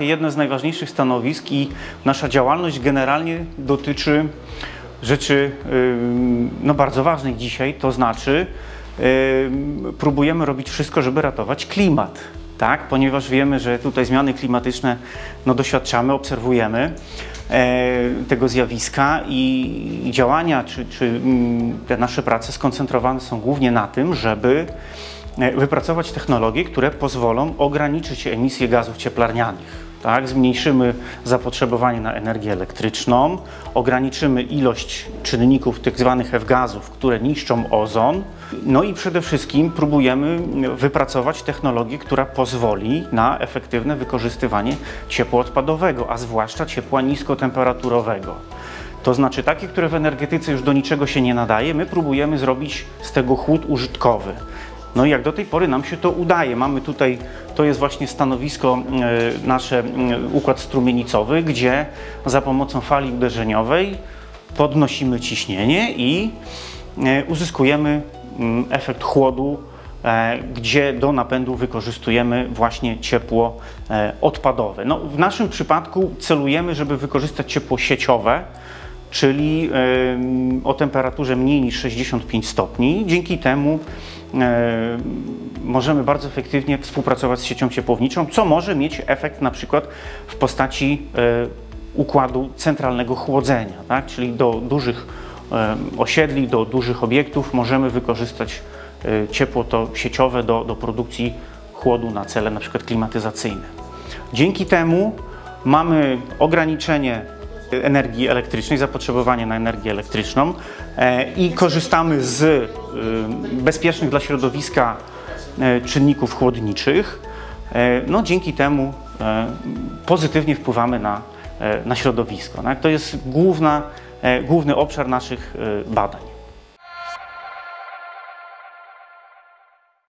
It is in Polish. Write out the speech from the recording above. Jedno z najważniejszych stanowisk i nasza działalność generalnie dotyczy rzeczy bardzo ważnych dzisiaj, to znaczy próbujemy robić wszystko, żeby ratować klimat, tak? Ponieważ wiemy, że tutaj zmiany klimatyczne doświadczamy, obserwujemy tego zjawiska i działania czy te nasze prace skoncentrowane są głównie na tym, żeby wypracować technologie, które pozwolą ograniczyć emisję gazów cieplarnianych. Tak? Zmniejszymy zapotrzebowanie na energię elektryczną, ograniczymy ilość czynników tak zwanych F-gazów, które niszczą ozon. No i przede wszystkim próbujemy wypracować technologię, która pozwoli na efektywne wykorzystywanie ciepła odpadowego, a zwłaszcza ciepła niskotemperaturowego. To znaczy takie, które w energetyce już do niczego się nie nadaje, my próbujemy zrobić z tego chłód użytkowy. No i jak do tej pory nam się to udaje. Mamy tutaj, to jest właśnie stanowisko nasze, układ strumienicowy, gdzie za pomocą fali uderzeniowej podnosimy ciśnienie i uzyskujemy efekt chłodu, gdzie do napędu wykorzystujemy właśnie ciepło odpadowe. No, w naszym przypadku celujemy, żeby wykorzystać ciepło sieciowe, czyli o temperaturze mniej niż 65 stopni. Dzięki temu możemy bardzo efektywnie współpracować z siecią ciepłowniczą, co może mieć efekt na przykład w postaci układu centralnego chłodzenia, tak? Czyli do dużych osiedli, do dużych obiektów możemy wykorzystać ciepło to sieciowe do produkcji chłodu na cele na przykład klimatyzacyjne. Dzięki temu mamy ograniczenie energii elektrycznej, zapotrzebowanie na energię elektryczną i korzystamy z bezpiecznych dla środowiska czynników chłodniczych. No, dzięki temu pozytywnie wpływamy na środowisko. To jest główny obszar naszych badań.